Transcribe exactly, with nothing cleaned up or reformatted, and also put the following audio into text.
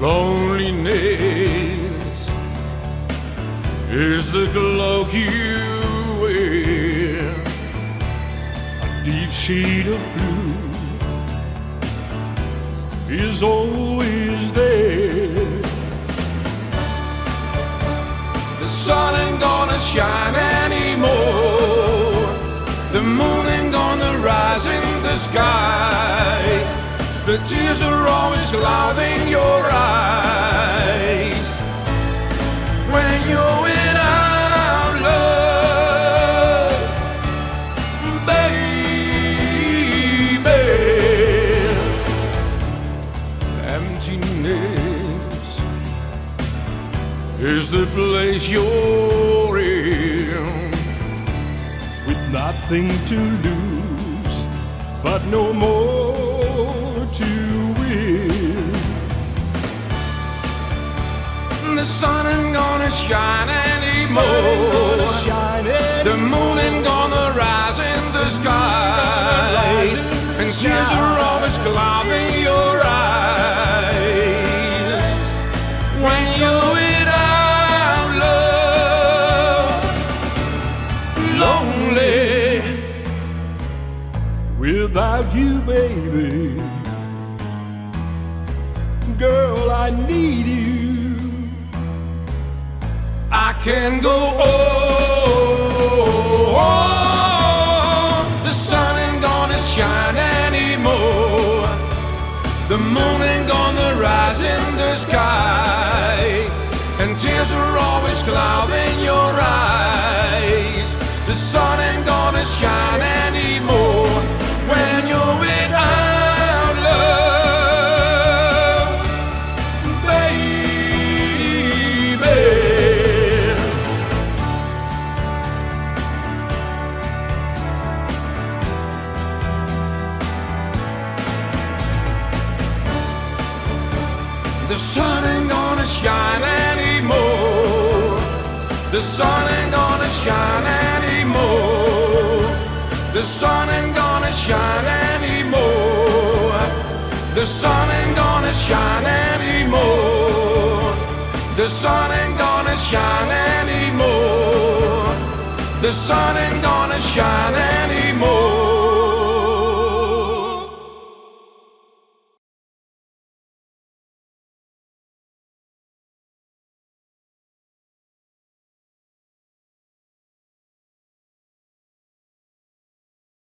Loneliness is the cloak you wear, a deep shade of blue is always there. The sun ain't gonna shine anymore, the moon ain't gonna rise in the sky. The tears are always clouding your eyes when you're without love, baby. Emptiness is the place you're in, with nothing to lose, but no more to win. The sun ain't gonna shine anymore, gonna shine anymore. The moon ain't gonna rise in the sky, in the and tears are always clouding your eyes when you're without love. Lonely without you, baby. Girl, I need you. I can go on. The sun ain't gonna shine anymore, the moon ain't gonna rise in the sky, and tears are always clouding your eyes. The sun ain't gonna shine anymore when you're without. The sun ain't gonna shine anymore, the sun ain't gonna shine anymore, the sun ain't gonna shine anymore, the sun ain't gonna shine anymore, the sun ain't gonna shine anymore, the sun ain't gonna shine anymore.